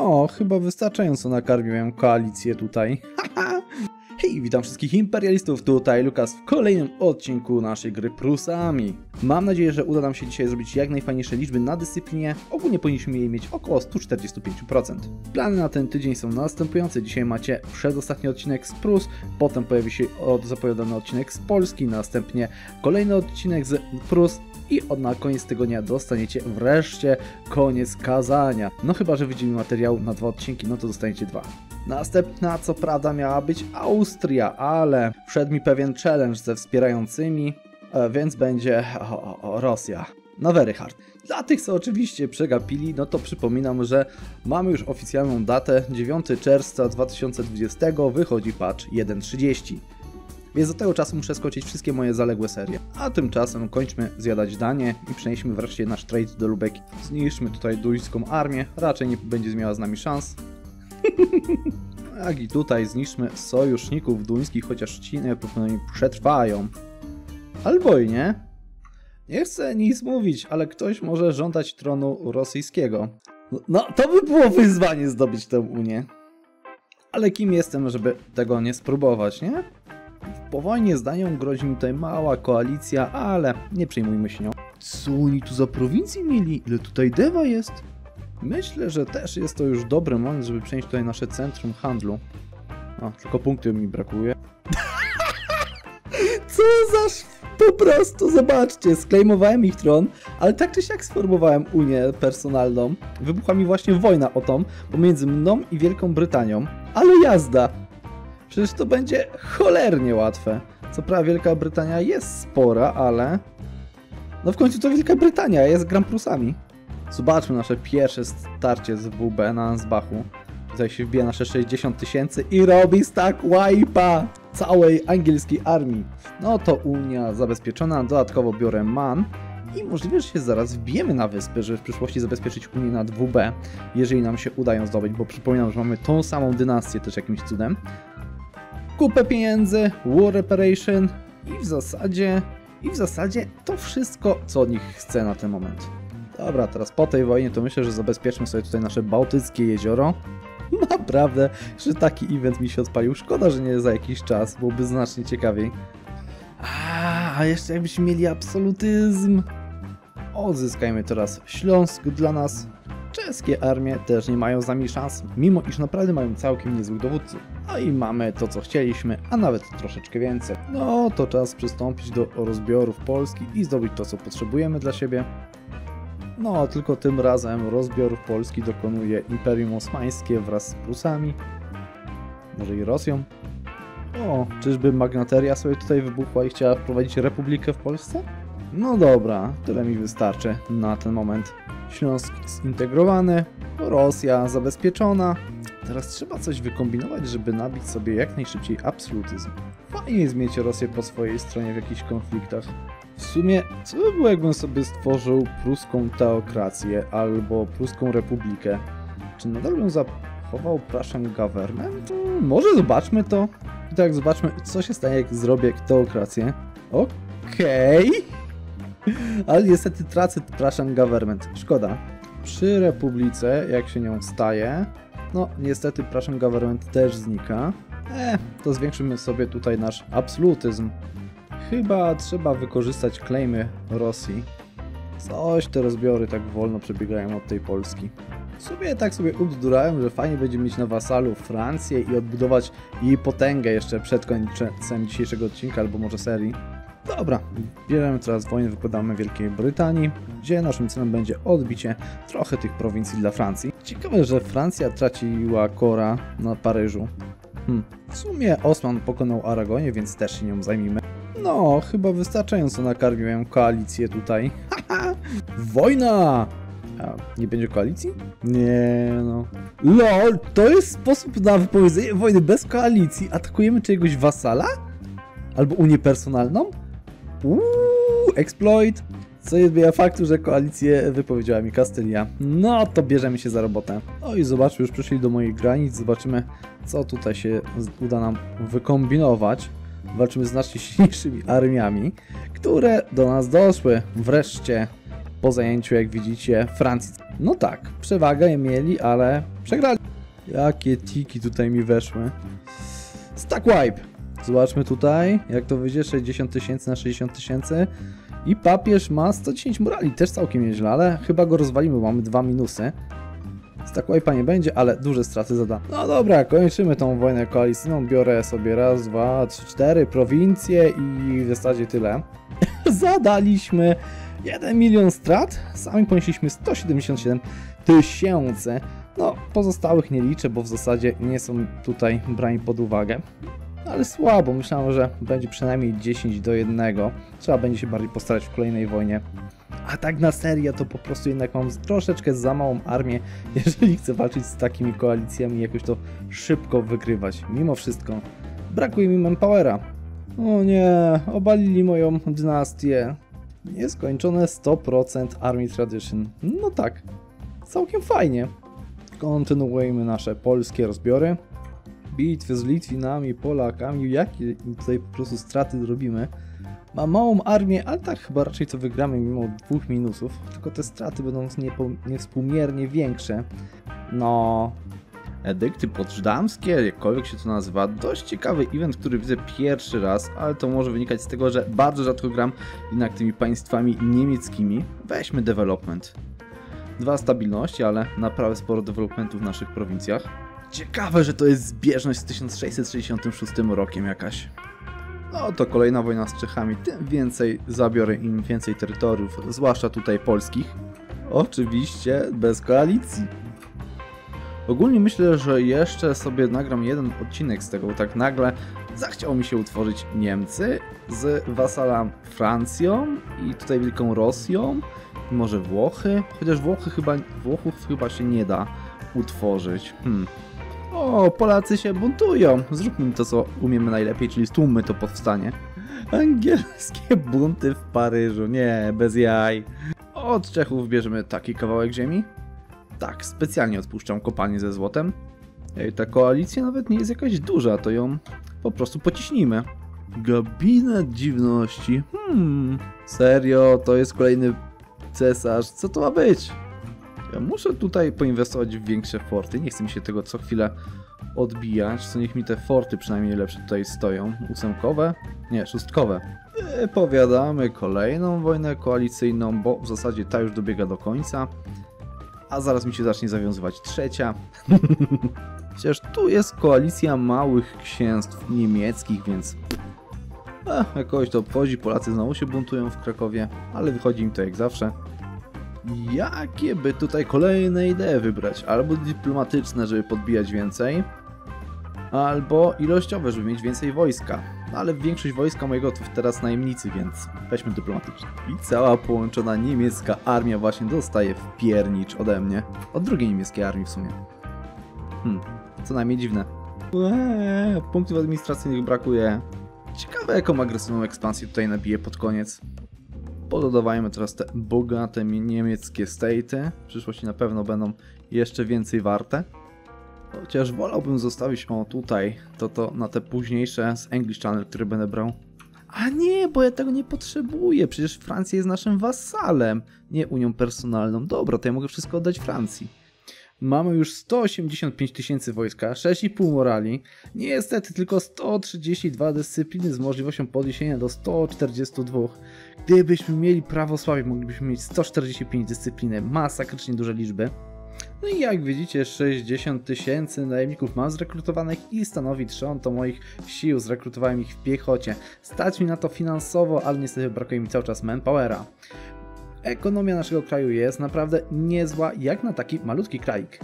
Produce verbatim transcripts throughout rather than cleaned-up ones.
No, chyba wystarczająco nakarmiłem koalicję tutaj. Hej, witam wszystkich imperialistów, tutaj Łukasz w kolejnym odcinku naszej gry Prusami. Mam nadzieję, że uda nam się dzisiaj zrobić jak najfajniejsze liczby na dyscyplinie. Ogólnie powinniśmy jej mieć około sto czterdzieści pięć procent. Plany na ten tydzień są następujące. Dzisiaj macie przedostatni odcinek z Prus, potem pojawi się zapowiadany odcinek z Polski, następnie kolejny odcinek z Prus i na koniec tygodnia dostaniecie wreszcie koniec kazania. No chyba, że widzimy materiał na dwa odcinki, no to dostaniecie dwa. Następna co prawda miała być Austria, ale wszedł mi pewien challenge ze wspierającymi, więc będzie o, o, o, Rosja. No very hard. Dla tych, co oczywiście przegapili, no to przypominam, że mamy już oficjalną datę. dziewiątego czerwca dwa tysiące dwudziestego wychodzi patch jeden trzydzieści. Więc do tego czasu muszę skończyć wszystkie moje zaległe serie. A tymczasem kończmy zjadać Danię i przenieśmy wreszcie nasz trade do Lubeki. Zniszczmy tutaj duńską armię, raczej nie będzie miała z nami szans. Tak i tutaj zniszczmy sojuszników duńskich, chociaż ci najprawdopodobniej przetrwają. Albo i nie. Nie chcę nic mówić, ale ktoś może żądać tronu rosyjskiego. No to by było wyzwanie zdobyć tę Unię. Ale kim jestem, żeby tego nie spróbować, nie? Po wojnie z Danią grozi mi tutaj mała koalicja, ale nie przejmujmy się nią. Co oni tu za prowincji mieli? Ile tutaj dewa jest? Myślę, że też jest to już dobry moment, żeby przenieść tutaj nasze centrum handlu. O, tylko punkty mi brakuje. Co za... Po prostu zobaczcie, sklejmowałem ich tron, ale tak czy siak sformowałem Unię personalną. Wybuchła mi właśnie wojna o tom pomiędzy mną i Wielką Brytanią. Ale jazda! Przecież to będzie cholernie łatwe. Co prawda Wielka Brytania jest spora, ale... No w końcu to Wielka Brytania jest Grand Prusami. Zobaczmy nasze pierwsze starcie z W B na Ansbachu. Tutaj się wbija nasze sześćdziesiąt tysięcy i robi stack wipe'a całej angielskiej armii. No to Unia zabezpieczona, dodatkowo biorę man i możliwe, że się zaraz wbijemy na wyspy, żeby w przyszłości zabezpieczyć Unię nad W B, jeżeli nam się uda ją zdobyć, bo przypominam, że mamy tą samą dynastię też jakimś cudem. Kupę pieniędzy, war reparation i w zasadzie, i w zasadzie to wszystko, co od nich chcę na ten moment. Dobra, teraz po tej wojnie to myślę, że zabezpieczmy sobie tutaj nasze bałtyckie jezioro. Naprawdę, że taki event mi się odpalił. Szkoda, że nie za jakiś czas, byłoby znacznie ciekawiej. A, a jeszcze jakbyśmy mieli absolutyzm. Odzyskajmy teraz Śląsk dla nas. Czeskie armie też nie mają z nami szans, mimo iż naprawdę mają całkiem niezłych dowódców. No i mamy to, co chcieliśmy, a nawet troszeczkę więcej. No to czas przystąpić do rozbiorów Polski i zdobyć to, co potrzebujemy dla siebie. No, tylko tym razem rozbiorów Polski dokonuje Imperium Osmańskie wraz z Prusami. Może i Rosją. O, czyżby magnateria sobie tutaj wybuchła i chciała wprowadzić republikę w Polsce? No dobra, tyle mi wystarczy na ten moment. Śląsk zintegrowany, Rosja zabezpieczona. Teraz trzeba coś wykombinować, żeby nabić sobie jak najszybciej absolutyzm. Fajnie jest mieć Rosję po swojej stronie w jakichś konfliktach. W sumie, co by było, jakbym sobie stworzył pruską teokrację albo pruską republikę? Czy nadal bym zachował Prussian government? Może zobaczmy to. I tak zobaczmy, co się stanie, jak zrobię teokrację. Okej. Ale niestety tracę Prussian government. Szkoda. Przy republice, jak się nią staje, no niestety Prussian government też znika. E, to zwiększymy sobie tutaj nasz absolutyzm. Chyba trzeba wykorzystać klejmy Rosji. Coś te rozbiory tak wolno przebiegają od tej Polski. W sumie tak sobie udurałem, że fajnie będzie mieć na wasalu Francję i odbudować jej potęgę jeszcze przed końcem dzisiejszego odcinka albo może serii. Dobra, bierzemy teraz wojnę, wykładamy Wielkiej Brytanii, gdzie naszym celem będzie odbicie trochę tych prowincji dla Francji. Ciekawe, że Francja traciła Kora na Paryżu. Hm. W sumie Osman pokonał Aragonię, więc też się nią zajmijmy. No, chyba wystarczająco nakarmiłem koalicję tutaj. Wojna! A, nie będzie koalicji? Nie, no. LOL, to jest sposób na wypowiedzenie wojny bez koalicji. Atakujemy czyjegoś wasala? Albo Unię personalną? Uuu, exploit! Co jest zmienia faktu, że koalicję wypowiedziała mi Kastylia. No to bierzemy się za robotę. No i zobaczmy, już przyszli do moich granic. Zobaczymy, co tutaj się uda nam wykombinować. Walczymy z znacznie silniejszymi armiami, które do nas doszły wreszcie po zajęciu, jak widzicie, Francji. No tak, przewagę mieli, ale Przegrali. Jakie tiki tutaj mi weszły. Stack wipe. Zobaczmy tutaj, jak to wyjdzie. sześćdziesiąt tysięcy na sześćdziesiąt tysięcy. I papież ma sto dziesięć murali. Też całkiem nieźle, ale chyba go rozwalimy, bo mamy dwa minusy. Stack wipe'a nie będzie, ale duże straty zadane. No dobra, kończymy tą wojnę koalicyjną. Biorę sobie raz, dwa, trzy, cztery prowincje i w zasadzie tyle. Zadaliśmy jeden milion strat, sami ponieśliśmy sto siedemdziesiąt siedem tysięcy. No, pozostałych nie liczę, bo w zasadzie nie są tutaj brani pod uwagę. Ale słabo, myślałem, że będzie przynajmniej dziesięć do jednego. Trzeba będzie się bardziej postarać w kolejnej wojnie. A tak na serio to po prostu jednak mam troszeczkę za małą armię, jeżeli chcę walczyć z takimi koalicjami i jakoś to szybko wygrywać. Mimo wszystko brakuje mi manpowera. O nie, obalili moją dynastię. Nieskończone sto procent Army Tradition. No tak, całkiem fajnie. Kontynuujemy nasze polskie rozbiory. Bitwy z Litwinami, Polakami, jakie tutaj po prostu straty zrobimy. Ma małą armię, ale tak chyba raczej to wygramy mimo dwóch minusów. Tylko te straty będą niewspółmiernie większe. No... Edykty poczdamskie, jakkolwiek się to nazywa. Dość ciekawy event, który widzę pierwszy raz, ale to może wynikać z tego, że bardzo rzadko gram jednak tymi państwami niemieckimi. Weźmy development. Dwa stabilności, ale naprawdę sporo developmentów w naszych prowincjach. Ciekawe, że to jest zbieżność z tysiąc sześćset sześćdziesiątym szóstym rokiem jakaś. No to kolejna wojna z Czechami, tym więcej zabiorę im więcej terytoriów, zwłaszcza tutaj polskich. Oczywiście bez koalicji. Ogólnie myślę, że jeszcze sobie nagram jeden odcinek z tego, bo tak nagle zachciało mi się utworzyć Niemcy z wasalem Francją i tutaj Wielką Rosją i może Włochy, chociaż Włochy chyba, Włochów chyba się nie da utworzyć. Hmm. O, Polacy się buntują, zróbmy to, co umiemy najlepiej, czyli stłummy to powstanie. Angielskie bunty w Paryżu, nie, bez jaj. Od Czechów bierzemy taki kawałek ziemi. Tak, specjalnie odpuszczam kopalnię ze złotem. Ej, ta koalicja nawet nie jest jakaś duża, to ją po prostu pociśnijmy. Gabinet dziwności. Hmm, serio, to jest kolejny cesarz. Co to ma być? Ja muszę tutaj poinwestować w większe forty. Nie chcę mi się tego co chwilę odbijać. Co niech mi te forty przynajmniej lepsze tutaj stoją. Ósemkowe? Nie, szóstkowe. I powiadamy kolejną wojnę koalicyjną, bo w zasadzie ta już dobiega do końca. A zaraz mi się zacznie zawiązywać trzecia. Przecież tu jest koalicja małych księstw niemieckich, więc... Ech, jakoś to obchodzi, Polacy znowu się buntują w Krakowie, ale wychodzi im to jak zawsze. Jakie by tutaj kolejne idee wybrać? Albo dyplomatyczne, żeby podbijać więcej, albo ilościowe, żeby mieć więcej wojska. No ale większość wojska mojego to teraz najemnicy, więc weźmy dyplomatyczne. I cała połączona niemiecka armia właśnie dostaje w piernicz ode mnie. Od drugiej niemieckiej armii w sumie. Hmm, co najmniej dziwne. Eee, punktów administracyjnych brakuje. Ciekawe jaką agresywną ekspansję tutaj nabije pod koniec. Pododawajmy teraz te bogate niemieckie state'y. W przyszłości na pewno będą jeszcze więcej warte. Chociaż wolałbym zostawić, o tutaj, to to na te późniejsze z English Channel, które będę brał. A nie, bo ja tego nie potrzebuję, przecież Francja jest naszym wasalem, nie unią personalną. Dobra, to ja mogę wszystko oddać Francji. Mamy już sto osiemdziesiąt pięć tysięcy wojska, sześć i pół morali. Niestety tylko sto trzydzieści dwie dyscypliny z możliwością podniesienia do stu czterdziestu dwóch. Gdybyśmy mieli prawosławie, moglibyśmy mieć sto czterdzieści pięć dyscypliny, masakrycznie duże liczby. No i jak widzicie, sześćdziesiąt tysięcy najemników mam zrekrutowanych i stanowi trzon to moich sił, zrekrutowałem ich w piechocie. Stać mi na to finansowo, ale niestety brakuje mi cały czas manpowera. Ekonomia naszego kraju jest naprawdę niezła, jak na taki malutki krajik.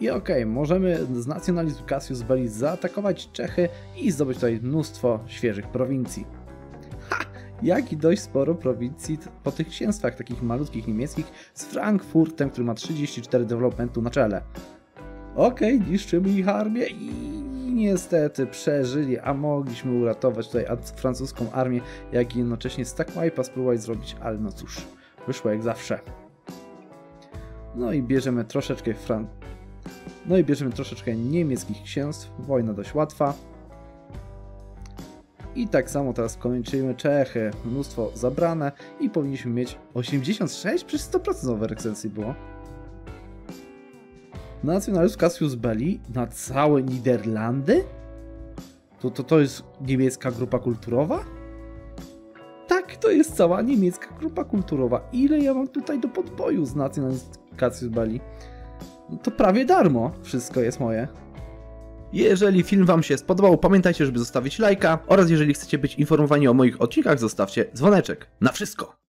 I okej, okay, możemy z nacjonalizacją z Belli zaatakować Czechy i zdobyć tutaj mnóstwo świeżych prowincji. Ha! Jak i dość sporo prowincji po tych księstwach takich malutkich niemieckich z Frankfurtem, który ma trzydzieści cztery developmentu na czele. Okej, okay, niszczymy ich armię i niestety przeżyli, a mogliśmy uratować tutaj francuską armię, jak i jednocześnie stack wipe'a spróbować zrobić, ale no cóż, wyszło jak zawsze. No i bierzemy troszeczkę Fran... No i bierzemy troszeczkę niemieckich księstw, wojna dość łatwa. I tak samo teraz kończymy Czechy. Mnóstwo zabrane i powinniśmy mieć osiemdziesiąt sześć, przez sto procent overextencji było. Nacjonariusz Cassius Belli na całe Niderlandy? To, to, to jest niemiecka grupa kulturowa? Tak, to jest cała niemiecka grupa kulturowa. Ile ja mam tutaj do podboju z nacjonalistą Cassius Belli? No to prawie darmo. Wszystko jest moje. Jeżeli film Wam się spodobał, pamiętajcie, żeby zostawić lajka oraz jeżeli chcecie być informowani o moich odcinkach, zostawcie dzwoneczek. Na wszystko!